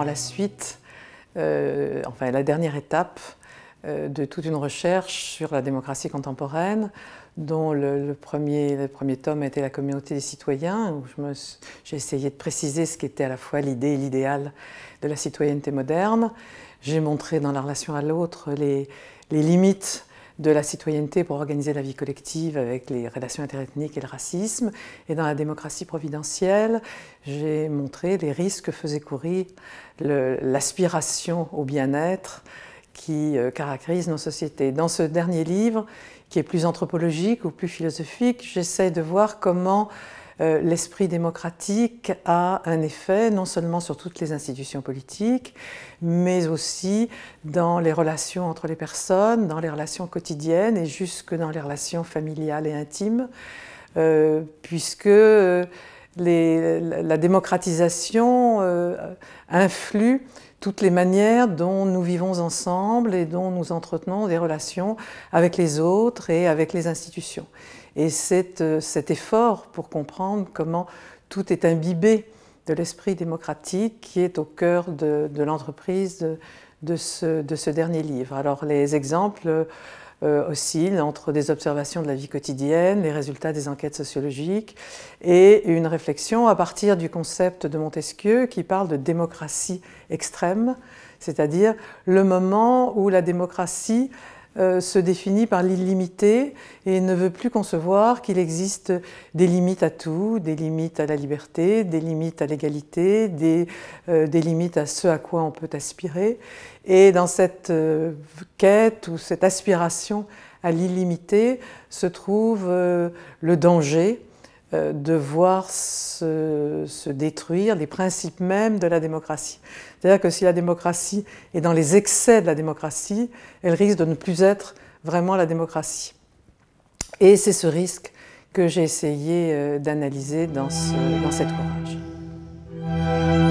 prend la suite, enfin la dernière étape de toute une recherche sur la démocratie contemporaine, dont le premier tome était « La communauté des citoyens », où j'ai essayé de préciser ce qu'était à la fois l'idée et l'idéal de la citoyenneté moderne. J'ai montré dans la relation à l'autre les limites de la citoyenneté pour organiser la vie collective avec les relations interethniques et le racisme. Et dans la démocratie providentielle, j'ai montré les risques que faisait courir l'aspiration au bien-être qui caractérise nos sociétés. Dans ce dernier livre, qui est plus anthropologique ou plus philosophique, j'essaie de voir comment l'esprit démocratique a un effet non seulement sur toutes les institutions politiques, mais aussi dans les relations entre les personnes, dans les relations quotidiennes et jusque dans les relations familiales et intimes, puisque la démocratisation influe toutes les manières dont nous vivons ensemble et dont nous entretenons des relations avec les autres et avec les institutions. Et c'est cet effort pour comprendre comment tout est imbibé de l'esprit démocratique qui est au cœur de l'entreprise de ce dernier livre. Alors les exemples oscillent entre des observations de la vie quotidienne, les résultats des enquêtes sociologiques et une réflexion à partir du concept de Montesquieu qui parle de démocratie extrême, c'est-à-dire le moment où la démocratie se définit par l'illimité et ne veut plus concevoir qu'il existe des limites à tout, des limites à la liberté, des limites à l'égalité, des limites à ce à quoi on peut aspirer. Et dans cette quête ou cette aspiration à l'illimité se trouve le danger de voir se détruire les principes mêmes de la démocratie. C'est-à-dire que si la démocratie est dans les excès de la démocratie, elle risque de ne plus être vraiment la démocratie. Et c'est ce risque que j'ai essayé d'analyser dans cet ouvrage.